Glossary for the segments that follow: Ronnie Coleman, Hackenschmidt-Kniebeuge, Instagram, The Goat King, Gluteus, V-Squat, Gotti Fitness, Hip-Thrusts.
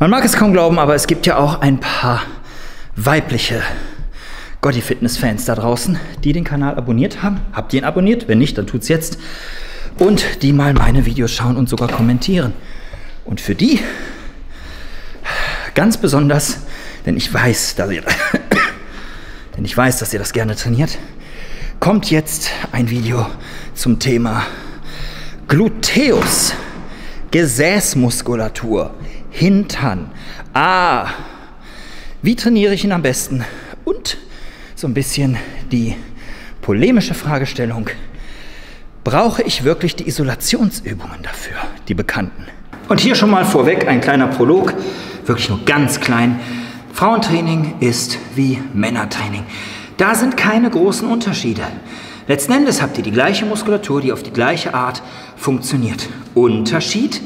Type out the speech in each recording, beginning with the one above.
Man mag es kaum glauben, aber es gibt ja auch ein paar weibliche Gotti Fitness Fans da draußen, die den Kanal abonniert haben. Habt ihr ihn abonniert? Wenn nicht, dann tut's jetzt. Und die mal meine Videos schauen und sogar kommentieren. Und für die ganz besonders, denn ich weiß, dass ihr das gerne trainiert, kommt jetzt ein Video zum Thema Gluteus, Gesäßmuskulatur, Hintern. Wie trainiere ich ihn am besten? Und so ein bisschen die polemische Fragestellung, brauche ich wirklich die Isolationsübungen dafür, die bekannten? Und hier schon mal vorweg ein kleiner Prolog, wirklich nur ganz klein. Frauentraining ist wie Männertraining. Da sind keine großen Unterschiede. Letzten Endes habt ihr die gleiche Muskulatur, die auf die gleiche Art funktioniert. Unterschied?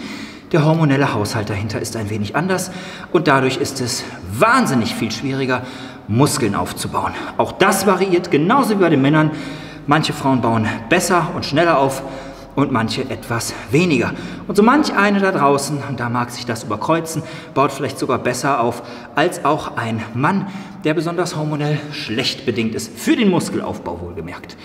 Der hormonelle Haushalt dahinter ist ein wenig anders und dadurch ist es wahnsinnig viel schwieriger, Muskeln aufzubauen. Auch das variiert genauso wie bei den Männern. Manche Frauen bauen besser und schneller auf und manche etwas weniger. Und so manch eine da draußen, und da mag sich das überkreuzen, baut vielleicht sogar besser auf als auch ein Mann, der besonders hormonell schlecht bedingt ist, für den Muskelaufbau wohlgemerkt.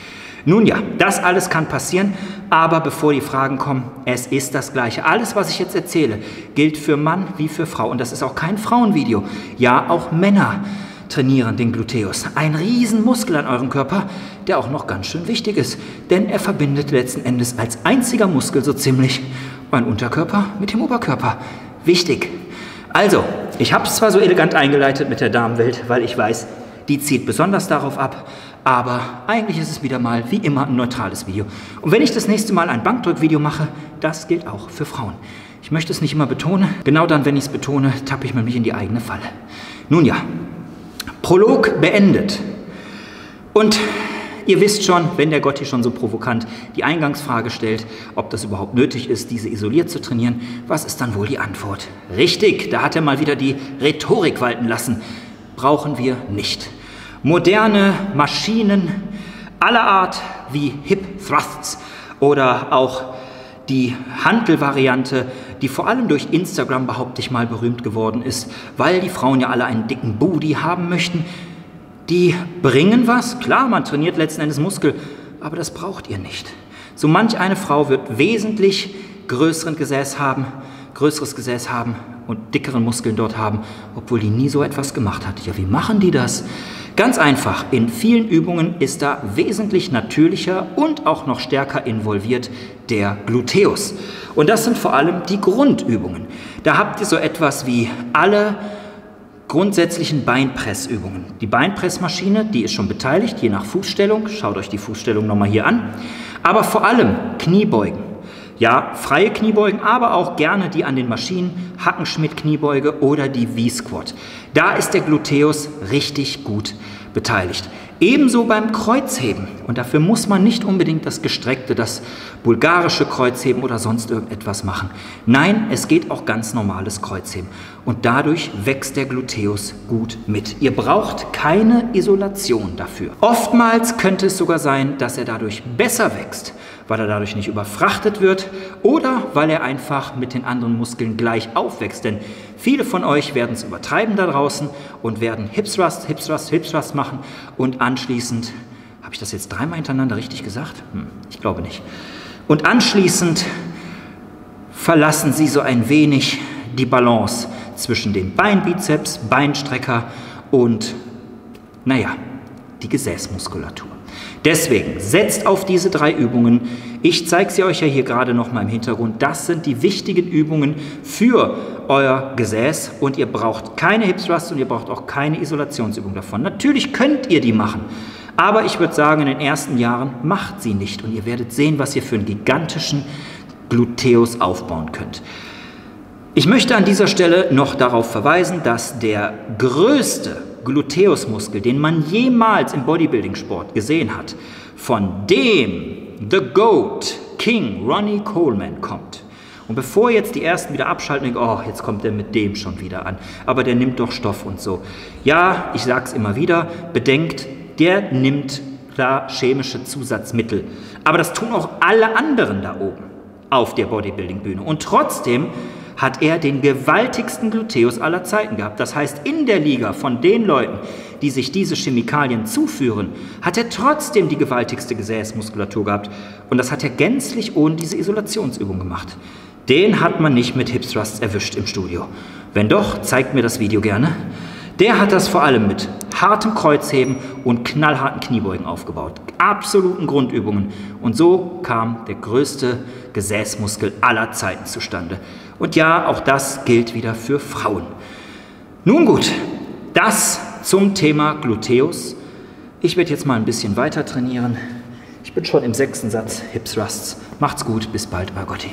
Nun ja, das alles kann passieren, aber bevor die Fragen kommen, es ist das Gleiche. Alles, was ich jetzt erzähle, gilt für Mann wie für Frau. Und das ist auch kein Frauenvideo. Ja, auch Männer trainieren den Gluteus. Ein Riesenmuskel an eurem Körper, der auch noch ganz schön wichtig ist. Denn er verbindet letzten Endes als einziger Muskel so ziemlich euren Unterkörper mit dem Oberkörper. Wichtig. Also, ich habe es zwar so elegant eingeleitet mit der Damenwelt, weil ich weiß, die zieht besonders darauf ab, aber eigentlich ist es wieder mal, wie immer, ein neutrales Video. Und wenn ich das nächste Mal ein Bankdrückvideo mache, das gilt auch für Frauen. Ich möchte es nicht immer betonen, genau dann, wenn ich es betone, tappe ich mich in die eigene Falle. Nun ja, Prolog beendet. Und ihr wisst schon, wenn der Gotti schon so provokant die Eingangsfrage stellt, ob das überhaupt nötig ist, diese isoliert zu trainieren, was ist dann wohl die Antwort? Richtig, da hat er mal wieder die Rhetorik walten lassen. Brauchen wir nicht. Moderne Maschinen aller Art wie Hip-Thrusts oder auch die Hantelvariante, die vor allem durch Instagram, behaupte ich mal, berühmt geworden ist, weil die Frauen ja alle einen dicken Booty haben möchten, die bringen was. Klar, man trainiert letzten Endes Muskel, aber das braucht ihr nicht. So manch eine Frau wird wesentlich größeres Gesäß haben und dickeren Muskeln dort haben, obwohl die nie so etwas gemacht hat. Ja, wie machen die das? Ganz einfach, in vielen Übungen ist da wesentlich natürlicher und auch noch stärker involviert der Gluteus. Und das sind vor allem die Grundübungen. Da habt ihr so etwas wie alle grundsätzlichen Beinpressübungen. Die Beinpressmaschine, die ist schon beteiligt, je nach Fußstellung. Schaut euch die Fußstellung nochmal hier an. Aber vor allem Kniebeugen. Ja, freie Kniebeugen, aber auch gerne die an den Maschinen, Hackenschmidt-Kniebeuge oder die V-Squat. Da ist der Gluteus richtig gut beteiligt. Ebenso beim Kreuzheben. Und dafür muss man nicht unbedingt das gestreckte, das bulgarische Kreuzheben oder sonst irgendetwas machen. Nein, es geht auch ganz normales Kreuzheben. Und dadurch wächst der Gluteus gut mit. Ihr braucht keine Isolation dafür. Oftmals könnte es sogar sein, dass er dadurch besser wächst, weil er dadurch nicht überfrachtet wird oder weil er einfach mit den anderen Muskeln gleich aufwächst. Denn viele von euch werden es übertreiben da draußen und werden Hip-Thrust, Hip-Thrust, Hip-Thrust machen und anschließend, habe ich das jetzt dreimal hintereinander richtig gesagt? Ich glaube nicht. Und anschließend verlassen sie so ein wenig die Balance zwischen dem Beinbizeps, Beinstrecker und, naja, die Gesäßmuskulatur. Deswegen setzt auf diese drei Übungen. Ich zeige sie euch ja hier gerade noch mal im Hintergrund. Das sind die wichtigen Übungen für euer Gesäß und ihr braucht keine Hip-Thrusts und ihr braucht auch keine Isolationsübung davon. Natürlich könnt ihr die machen, aber ich würde sagen, in den ersten Jahren macht sie nicht und ihr werdet sehen, was ihr für einen gigantischen Gluteus aufbauen könnt. Ich möchte an dieser Stelle noch darauf verweisen, dass der größte Gluteusmuskel, den man jemals im Bodybuilding-Sport gesehen hat, von dem The Goat King Ronnie Coleman kommt. Und bevor jetzt die Ersten wieder abschalten, denken, oh, jetzt kommt der mit dem schon wieder an, aber der nimmt doch Stoff und so. Ja, ich sage es immer wieder, bedenkt, der nimmt klar chemische Zusatzmittel. Aber das tun auch alle anderen da oben auf der Bodybuilding-Bühne. Und trotzdem hat er den gewaltigsten Gluteus aller Zeiten gehabt. Das heißt, in der Liga von den Leuten, die sich diese Chemikalien zuführen, hat er trotzdem die gewaltigste Gesäßmuskulatur gehabt. Und das hat er gänzlich ohne diese Isolationsübung gemacht. Den hat man nicht mit Hip-Thrusts erwischt im Studio. Wenn doch, zeigt mir das Video gerne. Der hat das vor allem mit hartem Kreuzheben und knallharten Kniebeugen aufgebaut. Absoluten Grundübungen. Und so kam der größte Gesäßmuskel aller Zeiten zustande. Und ja, auch das gilt wieder für Frauen. Nun gut, das zum Thema Gluteus. Ich werde jetzt mal ein bisschen weiter trainieren. Ich bin schon im 6. Satz Hip-Thrusts. Macht's gut, bis bald, euer Gotti.